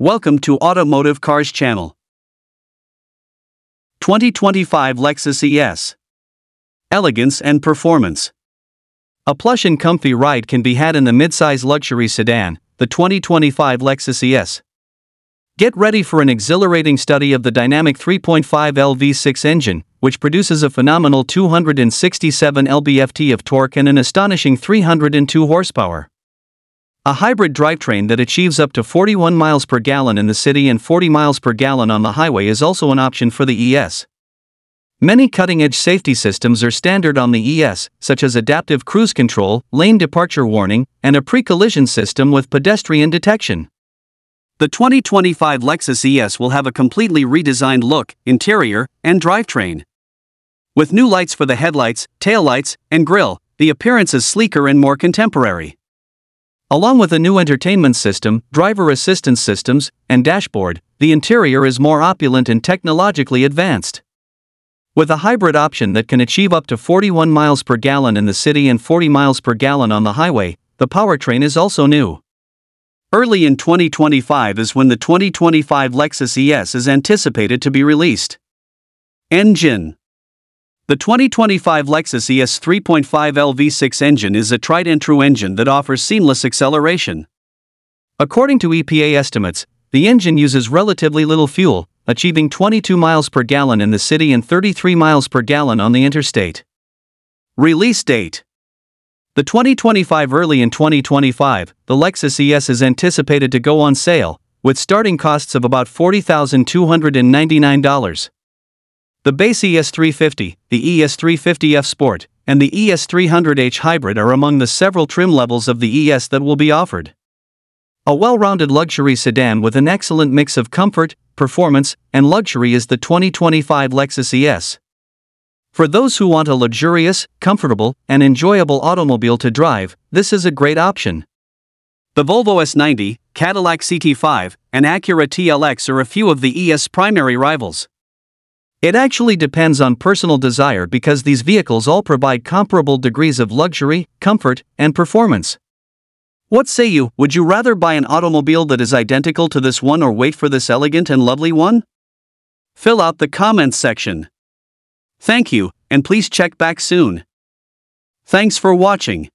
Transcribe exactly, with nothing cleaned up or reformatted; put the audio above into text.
Welcome to Automotive Cars Channel. twenty twenty-five Lexus E S. Elegance and performance. A plush and comfy ride can be had in the midsize luxury sedan, the twenty twenty-five Lexus E S. Get ready for an exhilarating study of the dynamic three point five liter V six engine, which produces a phenomenal two hundred sixty-seven pound-feet of torque and an astonishing three hundred two horsepower. A hybrid drivetrain that achieves up to forty-one miles per gallon in the city and forty miles per gallon on the highway is also an option for the E S. Many cutting-edge safety systems are standard on the E S, such as adaptive cruise control, lane departure warning, and a pre-collision system with pedestrian detection. The twenty twenty-five Lexus E S will have a completely redesigned look, interior, and drivetrain. With new lights for the headlights, taillights, and grille, the appearance is sleeker and more contemporary. Along with a new entertainment system, driver assistance systems, and dashboard, the interior is more opulent and technologically advanced. With a hybrid option that can achieve up to forty-one miles per gallon in the city and forty miles per gallon on the highway, the powertrain is also new. Early in twenty twenty-five is when the twenty twenty-five Lexus E S is anticipated to be released. Engine. The twenty twenty-five Lexus E S three point five liter V six engine is a tried-and-true engine that offers seamless acceleration. According to E P A estimates, the engine uses relatively little fuel, achieving twenty-two miles per gallon in the city and thirty-three miles per gallon on the interstate. Release date. The twenty twenty-five Early in twenty twenty-five, the Lexus E S is anticipated to go on sale, with starting costs of about forty thousand two hundred ninety-nine dollars. The base E S three fifty, the E S three fifty F Sport, and the E S three hundred H Hybrid are among the several trim levels of the E S that will be offered. A well-rounded luxury sedan with an excellent mix of comfort, performance, and luxury is the twenty twenty-five Lexus E S. For those who want a luxurious, comfortable, and enjoyable automobile to drive, this is a great option. The Volvo S ninety, Cadillac C T five, and Acura T L X are a few of the E S primary rivals. It actually depends on personal desire because these vehicles all provide comparable degrees of luxury, comfort, and performance. What say you? Would you rather buy an automobile that is identical to this one or wait for this elegant and lovely one? Fill out the comments section. Thank you, and please check back soon. Thanks for watching.